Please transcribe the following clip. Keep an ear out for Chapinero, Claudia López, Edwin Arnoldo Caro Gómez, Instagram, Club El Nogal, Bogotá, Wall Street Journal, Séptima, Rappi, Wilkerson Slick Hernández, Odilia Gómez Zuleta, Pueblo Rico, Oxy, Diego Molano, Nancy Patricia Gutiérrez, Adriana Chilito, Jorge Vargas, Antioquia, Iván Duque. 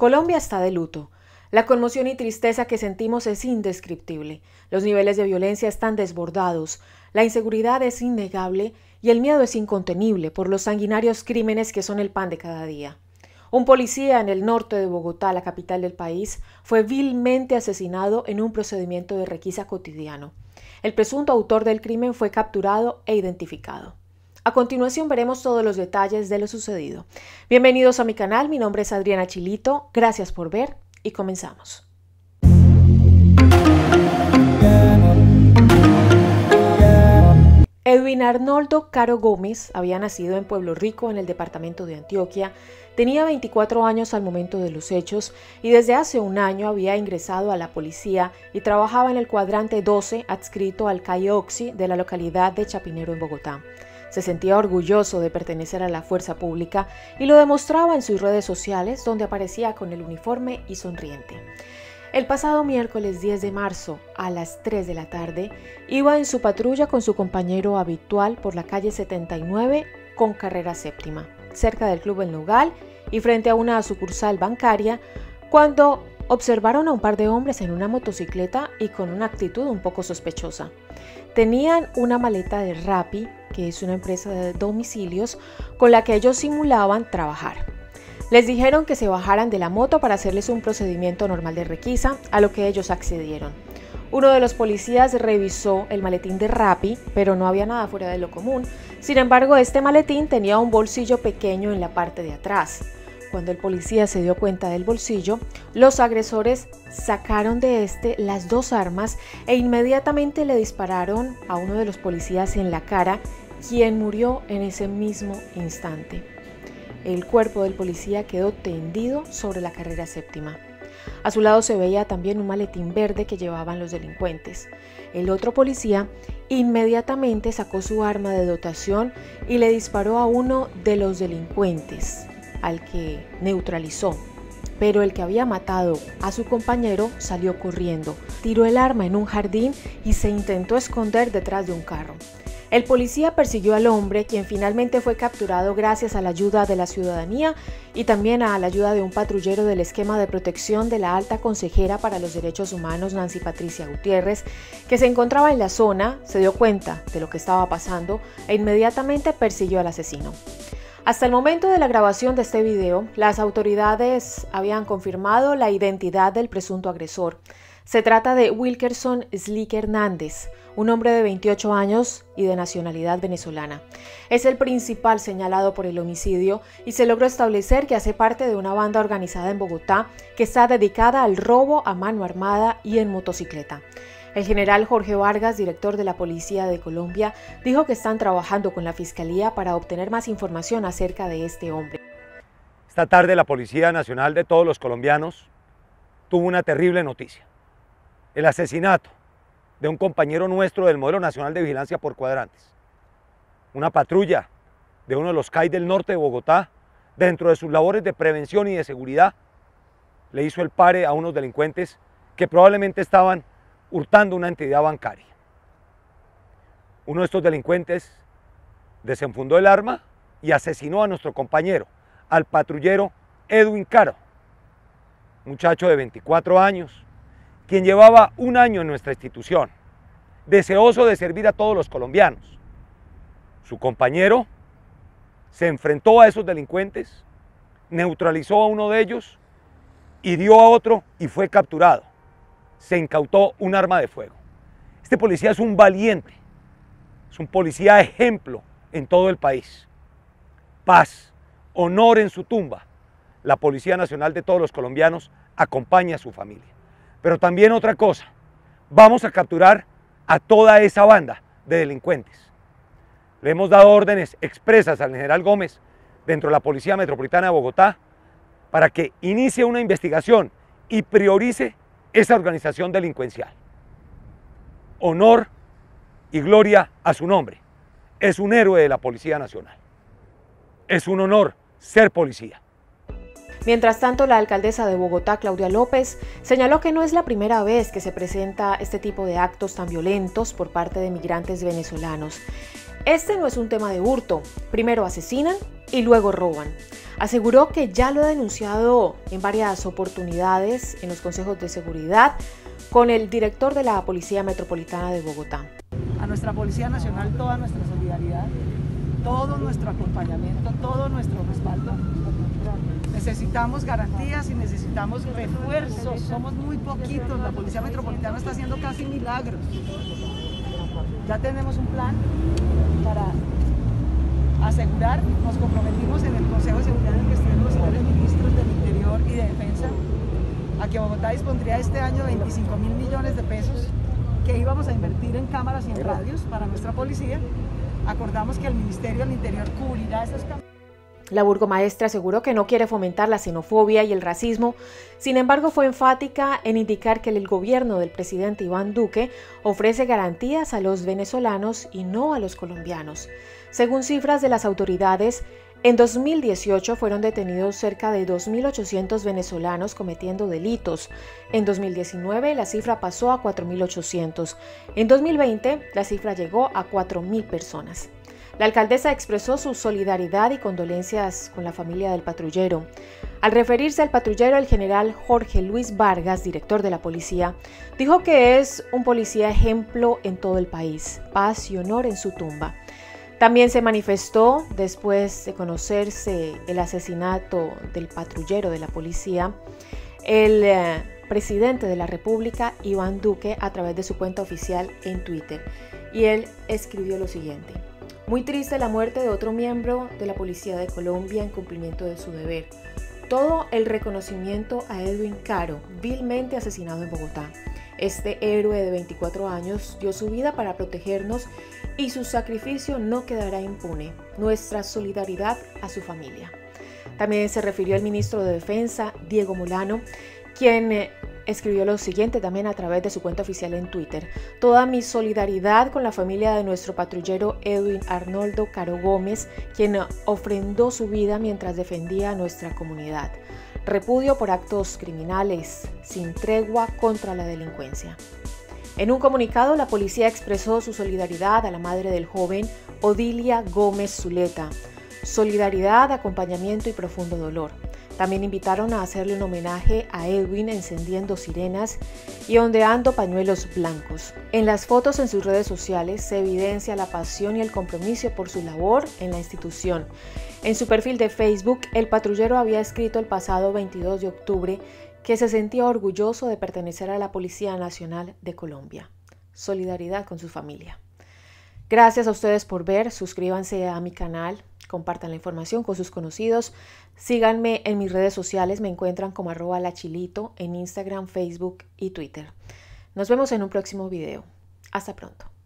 Colombia está de luto. La conmoción y tristeza que sentimos es indescriptible. Los niveles de violencia están desbordados, la inseguridad es innegable y el miedo es incontenible por los sanguinarios crímenes que son el pan de cada día. Un policía en el norte de Bogotá, la capital del país, fue vilmente asesinado en un procedimiento de requisa cotidiano. El presunto autor del crimen fue capturado e identificado. A continuación veremos todos los detalles de lo sucedido. Bienvenidos a mi canal, mi nombre es Adriana Chilito, gracias por ver y comenzamos. Edwin Arnoldo Caro Gómez había nacido en Pueblo Rico, en el departamento de Antioquia, tenía 24 años al momento de los hechos y desde hace un año había ingresado a la policía y trabajaba en el cuadrante 12 adscrito al calle Oxy de la localidad de Chapinero en Bogotá. Se sentía orgulloso de pertenecer a la fuerza pública y lo demostraba en sus redes sociales donde aparecía con el uniforme y sonriente. El pasado miércoles 10 de marzo, a las 3 de la tarde, iba en su patrulla con su compañero habitual por la calle 79 con carrera séptima, cerca del Club El Nogal y frente a una sucursal bancaria, cuando observaron a un par de hombres en una motocicleta y con una actitud un poco sospechosa. Tenían una maleta de Rappi, que es una empresa de domicilios, con la que ellos simulaban trabajar. Les dijeron que se bajaran de la moto para hacerles un procedimiento normal de requisa, a lo que ellos accedieron. Uno de los policías revisó el maletín de Rappi, pero no había nada fuera de lo común. Sin embargo, este maletín tenía un bolsillo pequeño en la parte de atrás. Cuando el policía se dio cuenta del bolsillo, los agresores sacaron de este las dos armas e inmediatamente le dispararon a uno de los policías en la cara, quien murió en ese mismo instante. El cuerpo del policía quedó tendido sobre la carrera séptima. A su lado se veía también un maletín verde que llevaban los delincuentes. El otro policía inmediatamente sacó su arma de dotación y le disparó a uno de los delincuentes, al que neutralizó. Pero el que había matado a su compañero salió corriendo, tiró el arma en un jardín y se intentó esconder detrás de un carro. El policía persiguió al hombre, quien finalmente fue capturado gracias a la ayuda de la ciudadanía y también a la ayuda de un patrullero del esquema de protección de la alta consejera para los derechos humanos, Nancy Patricia Gutiérrez, que se encontraba en la zona, se dio cuenta de lo que estaba pasando e inmediatamente persiguió al asesino. Hasta el momento de la grabación de este video, las autoridades habían confirmado la identidad del presunto agresor. Se trata de Wilkerson Slick Hernández, un hombre de 28 años y de nacionalidad venezolana. Es el principal señalado por el homicidio y se logró establecer que hace parte de una banda organizada en Bogotá que está dedicada al robo a mano armada y en motocicleta. El general Jorge Vargas, director de la Policía de Colombia, dijo que están trabajando con la Fiscalía para obtener más información acerca de este hombre. Esta tarde la Policía Nacional de todos los colombianos tuvo una terrible noticia. El asesinato de un compañero nuestro del Modelo Nacional de Vigilancia por Cuadrantes. Una patrulla de uno de los CAI del norte de Bogotá, dentro de sus labores de prevención y de seguridad, le hizo el pare a unos delincuentes que probablemente estaban hurtando una entidad bancaria. Uno de estos delincuentes desenfundó el arma y asesinó a nuestro compañero, al patrullero Edwin Caro, muchacho de 24 años, quien llevaba un año en nuestra institución, deseoso de servir a todos los colombianos. Su compañero se enfrentó a esos delincuentes, neutralizó a uno de ellos, hirió a otro y fue capturado. Se incautó un arma de fuego. Este policía es un valiente, es un policía ejemplo en todo el país. Paz, honor en su tumba. La Policía Nacional de todos los colombianos acompaña a su familia. Pero también otra cosa, vamos a capturar a toda esa banda de delincuentes. Le hemos dado órdenes expresas al general Gómez dentro de la Policía Metropolitana de Bogotá para que inicie una investigación y priorice esa organización delincuencial. Honor y gloria a su nombre. Es un héroe de la Policía Nacional. Es un honor ser policía. Mientras tanto, la alcaldesa de Bogotá, Claudia López, señaló que no es la primera vez que se presenta este tipo de actos tan violentos por parte de migrantes venezolanos. Este no es un tema de hurto. Primero asesinan y luego roban. Aseguró que ya lo ha denunciado en varias oportunidades en los consejos de seguridad con el director de la Policía Metropolitana de Bogotá. A nuestra Policía Nacional toda nuestra solidaridad, todo nuestro acompañamiento, todo nuestro respaldo. Necesitamos garantías y necesitamos refuerzos, somos muy poquitos, la Policía Metropolitana está haciendo casi milagros. Ya tenemos un plan para asegurar, nos comprometimos en el Consejo de Seguridad en el que estuvieron los señores ministros del Interior y de Defensa a que Bogotá dispondría este año 25.000 millones de pesos que íbamos a invertir en cámaras y en radios para nuestra policía. Acordamos que el Ministerio del Interior cubrirá esas cámaras. La burgomaestra aseguró que no quiere fomentar la xenofobia y el racismo, sin embargo fue enfática en indicar que el gobierno del presidente Iván Duque ofrece garantías a los venezolanos y no a los colombianos. Según cifras de las autoridades, en 2018 fueron detenidos cerca de 2.800 venezolanos cometiendo delitos. En 2019 la cifra pasó a 4.800. En 2020 la cifra llegó a 4.000 personas. La alcaldesa expresó su solidaridad y condolencias con la familia del patrullero. Al referirse al patrullero, el general Jorge Luis Vargas, director de la policía, dijo que es un policía ejemplo en todo el país, paz y honor en su tumba. También se manifestó, después de conocerse el asesinato del patrullero de la policía, el presidente de la República, Iván Duque, a través de su cuenta oficial en Twitter. Y él escribió lo siguiente: muy triste la muerte de otro miembro de la Policía de Colombia en cumplimiento de su deber. Todo el reconocimiento a Edwin Caro, vilmente asesinado en Bogotá. Este héroe de 24 años dio su vida para protegernos y su sacrificio no quedará impune. Nuestra solidaridad a su familia. También se refirió el ministro de Defensa, Diego Molano, quien escribió lo siguiente también a través de su cuenta oficial en Twitter: toda mi solidaridad con la familia de nuestro patrullero Edwin Arnoldo Caro Gómez, quien ofrendó su vida mientras defendía a nuestra comunidad. Repudio por actos criminales sin tregua contra la delincuencia. En un comunicado, la policía expresó su solidaridad a la madre del joven Odilia Gómez Zuleta. Solidaridad, acompañamiento y profundo dolor. También invitaron a hacerle un homenaje a Edwin encendiendo sirenas y ondeando pañuelos blancos. En las fotos en sus redes sociales se evidencia la pasión y el compromiso por su labor en la institución. En su perfil de Facebook, el patrullero había escrito el pasado 22 de octubre que se sentía orgulloso de pertenecer a la Policía Nacional de Colombia. Solidaridad con su familia. Gracias a ustedes por ver, suscríbanse a mi canal, compartan la información con sus conocidos, síganme en mis redes sociales, me encuentran como @lachilito en Instagram, Facebook y Twitter. Nos vemos en un próximo video. Hasta pronto.